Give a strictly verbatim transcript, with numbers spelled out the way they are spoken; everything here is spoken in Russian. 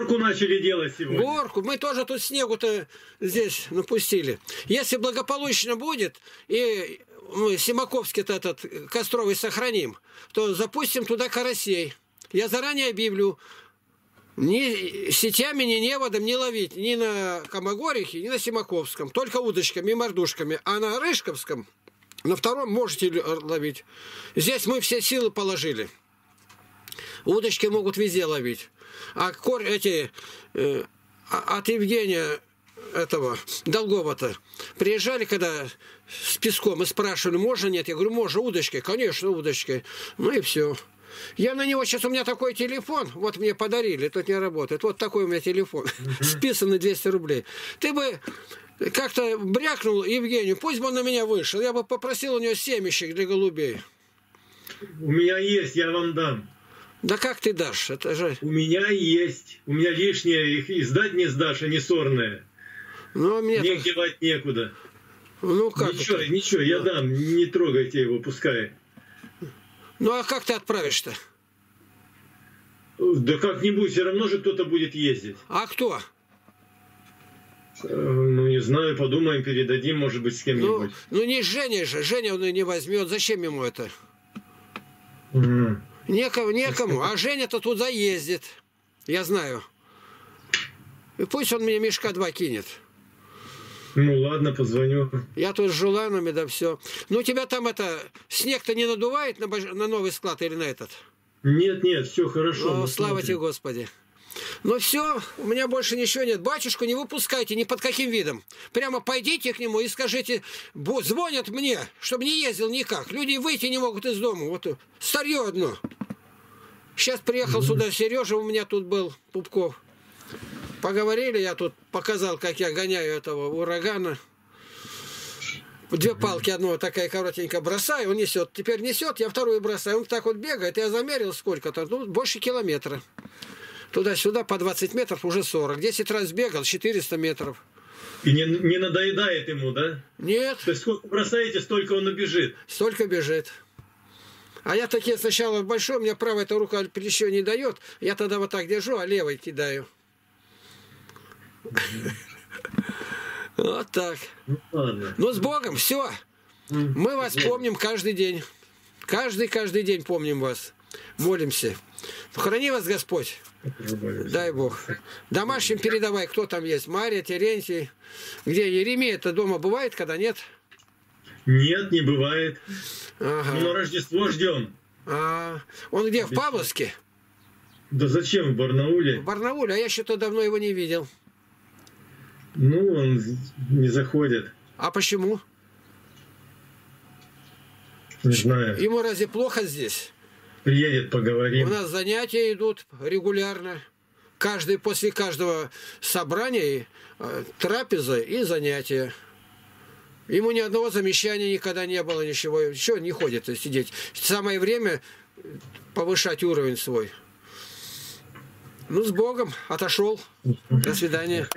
Горку начали делать сегодня. Горку. Мы тоже тут снегу-то здесь напустили. Если благополучно будет, и мы Симаковский-то этот Костровый сохраним, то запустим туда карасей. Я заранее объявлю. Ни сетями, ни неводом не ловить. Ни на Камагорихе, ни на Симаковском. Только удочками и мордушками. А на Рыжковском, на втором можете ловить. Здесь мы все силы положили. Удочки могут везде ловить. А корь эти э, от Евгения этого Долгова-то приезжали, когда с песком, и спрашивали, можно, нет? Я говорю, можно, удочки. Конечно, удочки. Ну и все. Я на него сейчас, у меня такой телефон, вот мне подарили, тут не работает, вот такой у меня телефон, uh-huh. списанный двести рублей. Ты бы как-то брякнул Евгению, пусть бы он на меня вышел, я бы попросил у него семечек для голубей. У меня есть, я вам дам. Да как ты дашь? Это же... У меня есть, у меня лишнее, их и сдать не сдашь, они сорные. Ну, мне не так... девать некуда. Ну, как ничего, это? ничего, я да. дам, не трогайте его, пускай. Ну, а как ты отправишь-то? Да как-нибудь, все равно же кто-то будет ездить. А кто? Ну, не знаю, подумаем, передадим, может быть, с кем-нибудь. Ну, ну, не Женя же, Женя он и не возьмет, зачем ему это? Угу. Некому, некому, а Женя-то туда ездит, я знаю. И пусть он мне мешка два кинет. Ну ладно, позвоню. Я тут с жуланами, да все. Ну тебя там это, снег-то не надувает на, на новый склад или на этот? Нет, нет, все хорошо. Ну, слава тебе, Господи. Ну все, у меня больше ничего нет. Батюшку не выпускайте ни под каким видом. Прямо пойдите к нему и скажите, звонят мне, чтобы не ездил никак. Люди выйти не могут из дома. Вот старье одно. Сейчас приехал mm-hmm. сюда Сережа, у меня тут был, Пупков. Поговорили, я тут показал, как я гоняю этого урагана. Две палки, одного такая коротенькая, бросаю, он несет. Теперь несет, я вторую бросаю. Он так вот бегает, я замерил сколько-то, ну, больше километра. Туда-сюда по двадцать метров уже сорок. десять раз бегал, четыреста метров. И не, не надоедает ему, да? Нет. То есть сколько бросаете, столько он убежит? Столько бежит. А я такие сначала большой, у меня правая эта рука плечо не дает. Я тогда вот так держу, а левой кидаю. Вот так. Ну, с Богом, все. Мы вас помним каждый день. Каждый-каждый день помним вас. Молимся. Храни вас Господь. Дай Бог. Домашним передавай, кто там есть. Мария, Терентий. Где Еремия-то дома бывает, когда нет? Нет, не бывает. Ага. Но Рождество ждем. А, он где, в Павловске? Да зачем, в Барнауле? В Барнауле, а я еще-то давно его не видел. Ну, он не заходит. А почему? Не знаю. Ему разве плохо здесь? Приедет, поговорим. У нас занятия идут регулярно. Каждый, после каждого собрания, трапеза и занятия. Ему ни одного замечания никогда не было, ничего. Еще не ходит сидеть. Самое время повышать уровень свой. Ну, с Богом. Отошел. До свидания.